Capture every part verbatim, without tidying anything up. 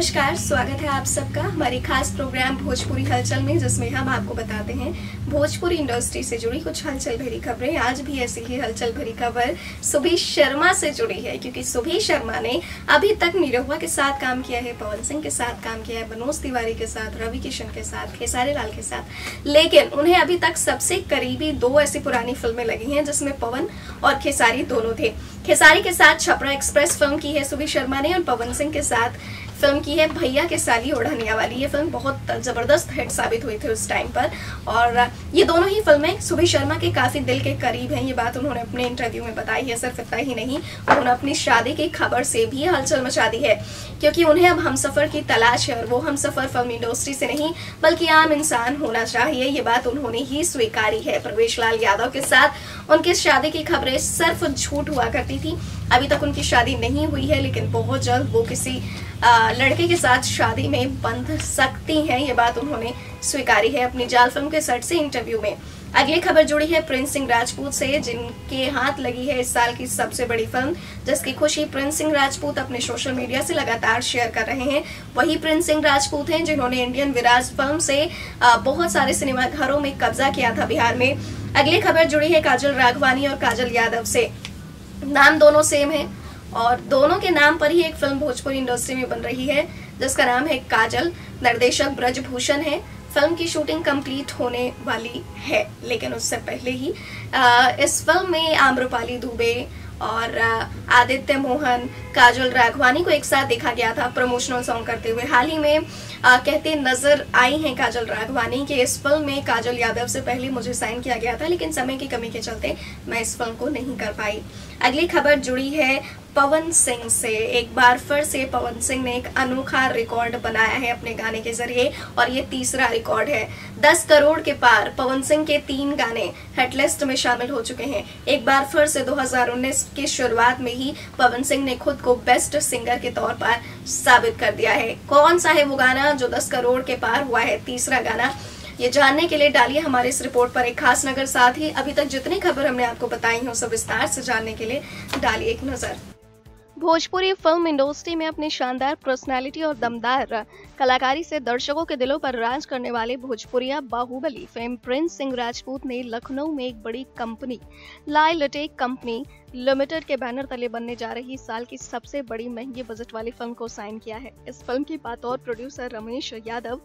नमस्कार, स्वागत है आप सबका हमारी खास प्रोग्राम भोजपुरी हलचल में, जिसमें हम आपको बताते हैं भोजपुरी इंडस्ट्री से जुड़ी कुछ हलचल भरी खबरें। आज भी ऐसी ही हलचल भरी खबर सुभी शर्मा से जुड़ी है, क्योंकि सुभी शर्मा ने अभी तक निरहुआ के साथ काम किया है, पवन सिंह के साथ काम किया है, मनोज तिवारी के साथ, रवि किशन के साथ, खेसारी लाल के साथ, लेकिन उन्हें अभी तक सबसे करीबी दो ऐसी पुरानी फिल्में लगी हैं जिसमें पवन और खेसारी दोनों थे। खेसारी के साथ छपरा एक्सप्रेस फिल्म की है सुभी शर्मा ने और पवन सिंह के साथ फिल्म की है भैया किसाली होली वाली। ये फिल्म बहुत ज़बरदस्त हिट साबित हुई थी उस टाइम पर, और ये दोनों ही फिल्में सुभी शर्मा के काफ़ी दिल के करीब हैं। ये बात उन्होंने अपने इंटरव्यू में बताई है। सिर्फ इतना ही नहीं, उन्होंने अपनी शादी की खबर से भी हलचल मचा दी है, क्योंकि उन्हें अब हमसफ़र की तलाश है और वो हमसफ़र फिल्म इंडस्ट्री से नहीं बल्कि आम इंसान होना चाहिए। ये बात उन्होंने ही स्वीकारी है। प्रवेश लाल यादव के साथ उनकी शादी की खबरें सिर्फ झूठ हुआ करती थी। अभी तक उनकी शादी नहीं हुई है, लेकिन बहुत जल्द वो किसी आ, लड़के के साथ शादी में बंध सकती हैं। ये बात उन्होंने स्वीकारी है अपनी जाल फिल्म के सेट से इंटरव्यू में। अगली खबर जुड़ी है प्रिंस सिंह राजपूत से, जिनके हाथ लगी है इस साल की सबसे बड़ी फिल्म, जिसकी खुशी प्रिंस सिंह राजपूत अपने सोशल मीडिया से लगातार शेयर कर रहे हैं। वही प्रिंस सिंह राजपूत हैं जिन्होंने इंडियन विराज फिल्म से आ, बहुत सारे सिनेमा घरों में कब्जा किया था बिहार में। अगली खबर जुड़ी है काजल राघवानी और काजल यादव से। नाम दोनों सेम है और दोनों के नाम पर ही एक फिल्म भोजपुरी इंडस्ट्री में बन रही है जिसका नाम है काजल। निर्देशक ब्रजभूषण है। फिल्म की शूटिंग कंप्लीट होने वाली है, लेकिन उससे पहले ही इस फिल्म में आम्रपाली दुबे और आदित्य मोहन, काजल राघवानी को एक साथ देखा गया था प्रमोशनल सॉन्ग करते हुए। हाल ही में आ, कहते नजर आई हैं काजल राघवानी के इस फिल्म में। काजल यादव से पहले मुझे साइन किया गया था, लेकिन समय की कमी के चलते मैं इस फिल्म को नहीं कर पाई। अगली खबर जुड़ी है पवन सिंह से। एक बार फिर से पवन सिंह ने एक अनोखा रिकॉर्ड बनाया है अपने गाने के जरिए, और ये तीसरा रिकॉर्ड है। दस करोड़ के पार पवन सिंह के तीन गाने हिट लिस्ट में शामिल हो चुके हैं। एक बार फिर से दो हज़ार उन्नीस की शुरुआत में ही पवन सिंह ने खुद को बेस्ट सिंगर के तौर पर साबित कर दिया है। कौन सा है वो गाना जो दस करोड़ के पार हुआ है तीसरा गाना? ये जानने के लिए डालिए हमारे इस रिपोर्ट पर एक खास नजर। साथ ही अभी तक जितनी खबर हमने आपको बताई है सब विस्तार से जानने के लिए डालिए एक नजर। भोजपुरी फिल्म इंडस्ट्री में अपनी शानदार पर्सनालिटी और दमदार कलाकारी से दर्शकों के दिलों पर राज करने वाले भोजपुरिया बाहुबली फेम प्रिंस सिंह राजपूत ने लखनऊ में एक बड़ी company Lal tech company limited के बैनर तले बनने जा रही साल की सबसे बड़ी महंगी बजट वाली फिल्म को साइन किया है। इस फिल्म की बात और प्रोड्यूसर रमेश यादव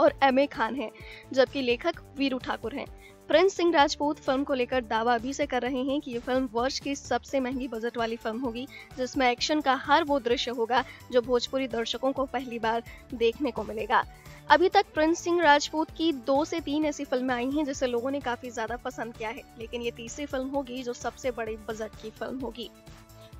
और एम ए खान हैं, जबकि लेखक वीरू ठाकुर हैं। प्रिंस सिंह राजपूत फिल्म को लेकर दावा भी से कर रहे हैं कि ये फिल्म वर्ष की सबसे महंगी बजट वाली फिल्म होगी, जिसमें एक्शन का हर वो दृश्य होगा जो भोजपुरी दर्शकों को पहली बार देखने को मिलेगा। अभी तक प्रिंस सिंह राजपूत की दो से तीन ऐसी फिल्में आई हैं जिसे लोगों ने काफी ज्यादा पसंद किया है, लेकिन ये तीसरी फिल्म होगी जो सबसे बड़े बजट की फिल्म होगी।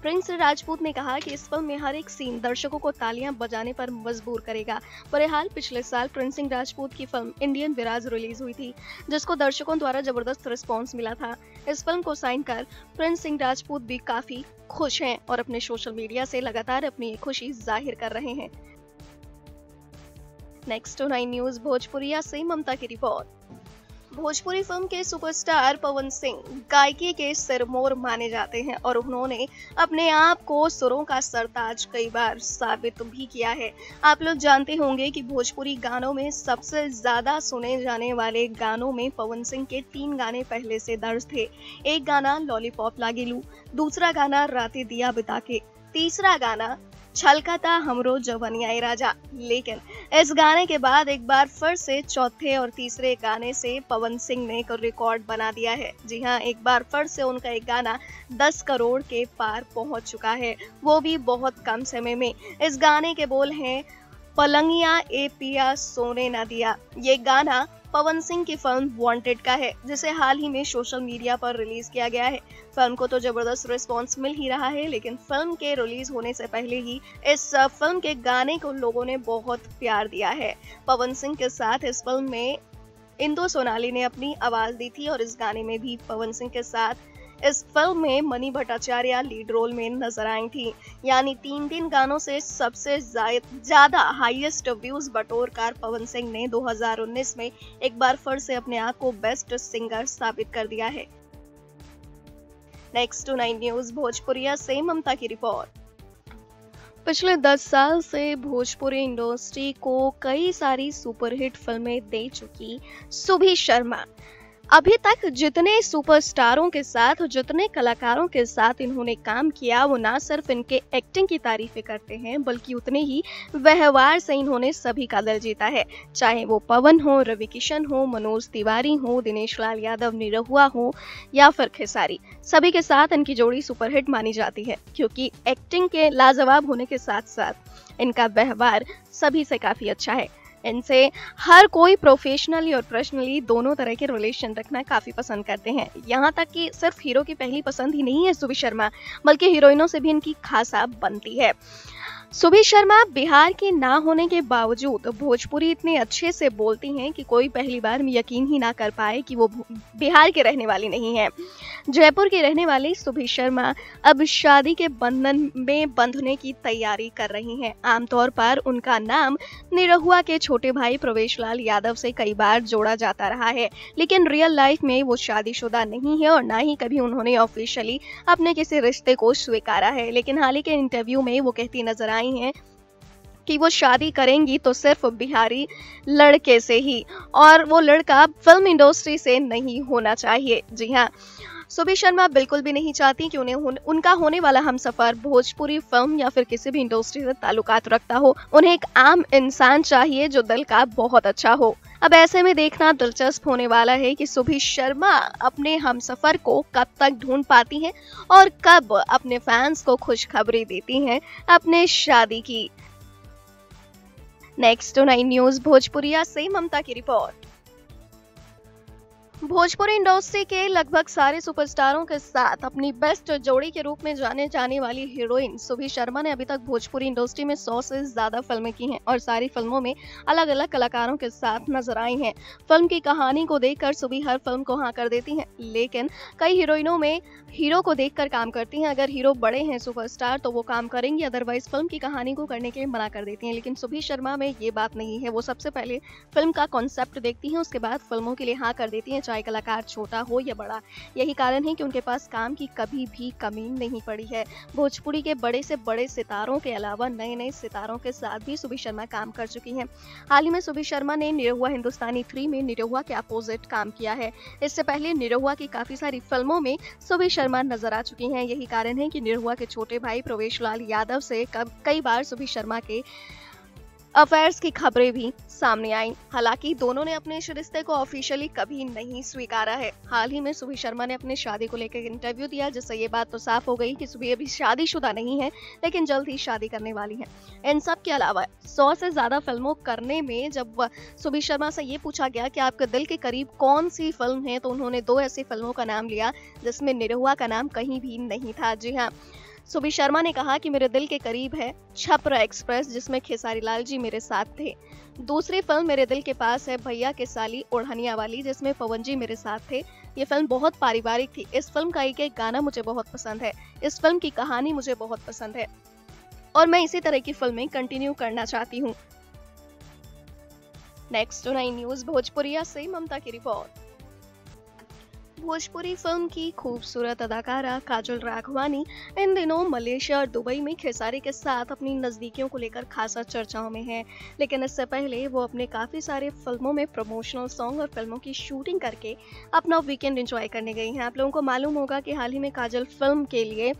प्रिंस राजपूत ने कहा कि इस फिल्म में हर एक सीन दर्शकों को तालियां बजाने पर मजबूर करेगा। बहरहाल पिछले साल प्रिंस सिंह राजपूत की फिल्म इंडियन विराज रिलीज हुई थी, जिसको दर्शकों द्वारा जबरदस्त रिस्पांस मिला था। इस फिल्म को साइन कर प्रिंस सिंह राजपूत भी काफी खुश हैं और अपने सोशल मीडिया से लगातार अपनी खुशी जाहिर कर रहे हैं। नेक्स्ट नाइन न्यूज भोजपुरिया से ममता की रिपोर्ट। भोजपुरी फिल्म के सुपरस्टार पवन सिंह गायकी के सिरमौर माने जाते हैं और उन्होंने अपने आप को सुरों का सरताज कई बार साबित भी किया है। आप लोग जानते होंगे कि भोजपुरी गानों में सबसे ज्यादा सुने जाने वाले गानों में पवन सिंह के तीन गाने पहले से दर्ज थे। एक गाना लॉलीपॉप लागी लू, दूसरा गाना रातें दिया बिता के, तीसरा गाना छलकाता हमरो जवनियाई राजा। लेकिन इस गाने के बाद एक बार फिर से चौथे और तीसरे गाने से पवन सिंह ने एक रिकॉर्ड बना दिया है। जी हाँ, एक बार फिर से उनका एक गाना दस करोड़ के पार पहुंच चुका है, वो भी बहुत कम समय में। इस गाने के बोल हैं पलंगिया ए पिया सोने ना दिया। ये गाना पवन सिंह की फिल्म वांटेड का है, जिसे हाल ही में सोशल मीडिया पर रिलीज किया गया है। फिल्म को तो जबरदस्त रिस्पांस मिल ही रहा है, लेकिन फिल्म के रिलीज होने से पहले ही इस फिल्म के गाने को लोगों ने बहुत प्यार दिया है। पवन सिंह के साथ इस फिल्म में इंदो सोनाली ने अपनी आवाज दी थी और इस गाने में भी पवन सिंह के साथ इस फिल्म में मनी भट्टाचार्य लीड रोल में नजर आई थी। यानी तीन तीन गानों से सबसे ज्यादा हाईएस्ट व्यूज बटोरकर पवन सिंह ने दो हज़ार उन्नीस में एक बार फिर से अपने आप को बेस्ट सिंगर साबित कर दिया है। नेक्स्ट नाइन न्यूज भोजपुरिया से ममता की रिपोर्ट। पिछले दस साल से भोजपुरी इंडस्ट्री को कई सारी सुपरहिट फिल्में दे चुकी सुभी शर्मा अभी तक जितने सुपरस्टारों के साथ, जितने कलाकारों के साथ इन्होंने काम किया, वो ना सिर्फ इनके एक्टिंग की तारीफें करते हैं बल्कि उतने ही व्यवहार से इन्होंने सभी का दिल जीता है। चाहे वो पवन हो, रवि किशन हो, मनोज तिवारी हो, दिनेश लाल यादव, निरहुआ हो या फिर खेसारी, सभी के साथ इनकी जोड़ी सुपरहिट मानी जाती है क्योंकि एक्टिंग के लाजवाब होने के साथ साथ इनका व्यवहार सभी से काफ़ी अच्छा है। इनसे हर कोई प्रोफेशनली और पर्सनली दोनों तरह के रिलेशन रखना काफ़ी पसंद करते हैं। यहाँ तक कि सिर्फ हीरो की पहली पसंद ही नहीं है सुभी शर्मा, बल्कि हीरोइनों से भी इनकी खासा बनती है। सुभी शर्मा बिहार की ना होने के बावजूद भोजपुरी इतने अच्छे से बोलती हैं कि कोई पहली बार में यकीन ही ना कर पाए कि वो बिहार के रहने वाली नहीं है। जयपुर के रहने वाली सुभी शर्मा अब शादी के बंधन में बंधने की तैयारी कर रही हैं। आमतौर पर उनका नाम निरहुआ के छोटे भाई प्रवेश लाल यादव से कई बार जोड़ा जाता रहा है, लेकिन रियल लाइफ में वो शादीशुदा नहीं है और ना ही कभी उन्होंने ऑफिशियली अपने किसी रिश्ते को स्वीकारा है। लेकिन हाल ही के इंटरव्यू में वो कहती नजर आई हैं कि वो शादी करेंगी तो सिर्फ बिहारी लड़के से ही, और वो लड़का फिल्म इंडस्ट्री से नहीं होना चाहिए। जी हाँ, सुभी शर्मा बिल्कुल भी नहीं चाहती कि उन्हें उनका होने वाला हमसफर भोजपुरी फिल्म या फिर किसी भी इंडस्ट्री से ताल्लुकात रखता हो। उन्हें एक आम इंसान चाहिए जो दिल का बहुत अच्छा हो। अब ऐसे में देखना दिलचस्प होने वाला है कि सुभी शर्मा अपने हमसफर को कब तक ढूंढ पाती हैं और कब अपने फैंस को खुशखबरी देती हैं अपने शादी की। नेक्स्ट नाइन न्यूज भोजपुरिया से ममता की रिपोर्ट। भोजपुरी इंडस्ट्री के लगभग सारे सुपरस्टारों के साथ अपनी बेस्ट जोड़ी के रूप में जाने जाने वाली हीरोइन सुभी शर्मा ने अभी तक भोजपुरी इंडस्ट्री में सौ से ज़्यादा फिल्में की हैं और सारी फिल्मों में अलग अलग कलाकारों के साथ नजर आई हैं। फिल्म की कहानी को देखकर सुभी हर फिल्म को हाँ कर देती हैं, लेकिन कई हीरोइनों में हीरो को देखकर काम करती हैं। अगर हीरो बड़े हैं सुपरस्टार तो वो काम करेंगी, अदरवाइज फिल्म की कहानी को करने के लिए मना कर देती हैं। लेकिन सुभी शर्मा में ये बात नहीं है। वो सबसे पहले फिल्म का कॉन्सेप्ट देखती हैं, उसके बाद फिल्मों के लिए हाँ कर देती हैं, चाहे कलाकार छोटा हो या बड़ा। यही कारण है कि उनके पास काम की कभी भी कमी नहीं पड़ी है। भोजपुरी के बड़े से बड़े सितारों के अलावा नए नए सितारों के साथ भी सुभी शर्मा काम कर चुकी हैं। हाल ही में सुभी शर्मा ने निरहुआ हिंदुस्तानी थ्री में निरहुआ के अपोजिट काम किया है। इससे पहले निरहुआ की काफ़ी सारी फिल्मों में सुभी शर्मा नजर आ चुकी हैं। यही कारण है कि निरहुआ के छोटे भाई प्रवेश लाल यादव से कई बार सुभी शर्मा के अफेयर्स की खबरें भी सामने आई। हालांकि दोनों ने अपने इस रिश्ते को ऑफिशियली कभी नहीं स्वीकारा है। हाल ही में सुभी शर्मा ने अपने शादी को लेकर इंटरव्यू दिया, जिससे ये बात तो साफ हो गई कि सुभी अभी शादीशुदा नहीं है लेकिन जल्द ही शादी करने वाली हैं। इन सब के अलावा सौ से ज़्यादा फिल्मों करने में जब सुभी शर्मा से ये पूछा गया कि आपके दिल के करीब कौन सी फिल्म है, तो उन्होंने दो ऐसी फिल्मों का नाम लिया जिसमें निरहुआ का नाम कहीं भी नहीं था। जी हाँ, सुभी शर्मा ने कहा कि मेरे दिल के करीब है छपरा एक्सप्रेस, जिसमें खेसारी लाल जी मेरे साथ थे। दूसरी फिल्म मेरे दिल के पास है भैया किसाली ओढ़निया वाली, जिसमें पवन जी मेरे साथ थे। ये फिल्म बहुत पारिवारिक थी। इस फिल्म का एक एक गाना मुझे बहुत पसंद है। इस फिल्म की कहानी मुझे बहुत पसंद है और मैं इसी तरह की फिल्में कंटिन्यू करना चाहती हूँ। नेक्स्ट नाइन न्यूज भोजपुरिया से ममता की रिपोर्ट। भोजपुरी फिल्म की खूबसूरत अदाकारा काजल राघवानी इन दिनों मलेशिया और दुबई में खेसारी के साथ अपनी नज़दीकियों को लेकर खासा चर्चाओं में है। लेकिन इससे पहले वो अपने काफ़ी सारे फिल्मों में प्रमोशनल सॉन्ग और फिल्मों की शूटिंग करके अपना वीकेंड एंजॉय करने गई हैं। आप लोगों को मालूम होगा कि हाल ही में काजल फिल्म के लिए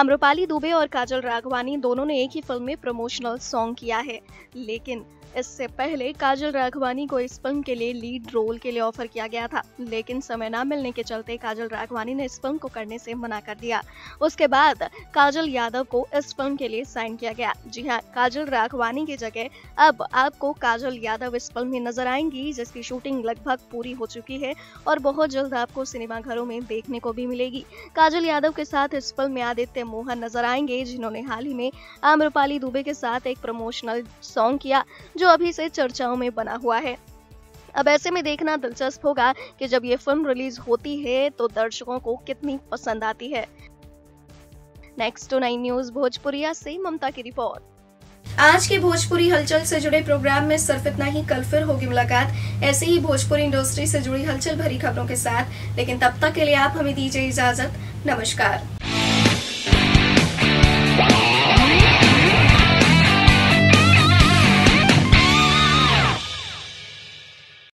आम्रपाली दुबे और काजल राघवानी दोनों ने एक ही फिल्म में प्रमोशनल सॉन्ग किया है, लेकिन इससे पहले काजल राघवानी को इस फिल्म के लिए लीड रोल के लिए ऑफर किया गया था, लेकिन समय ना मिलने के चलते काजल राघवानी ने इस फिल्म को करने से मना कर दिया। उसके बाद काजल यादव को इस फिल्म के लिए साइन किया गया। जी हाँ, काजल राघवानी की जगह अब आपको काजल यादव इस फिल्म में नजर आएंगी, जिसकी शूटिंग लगभग पूरी हो चुकी है और बहुत जल्द आपको सिनेमाघरों में देखने को भी मिलेगी। काजल यादव के साथ इस फिल्म में आदित्य मोहन नजर आएंगे, जिन्होंने हाल ही में आम्रपाली दुबे के साथ एक प्रमोशनल सॉन्ग किया जो अभी से चर्चाओं में बना हुआ है। अब ऐसे में देखना दिलचस्प होगा कि जब ये फिल्म रिलीज होती है तो दर्शकों को कितनी पसंद आती है। Next two nine news Bhojpuriya से ममता की रिपोर्ट। आज के भोजपुरी हलचल से जुड़े प्रोग्राम में सिर्फ इतना ही। कल फिर होगी मुलाकात ऐसे ही भोजपुरी इंडस्ट्री से जुड़ी हलचल भरी खबरों के साथ, लेकिन तब तक के लिए आप हमें दीजिए इजाजत। नमस्कार।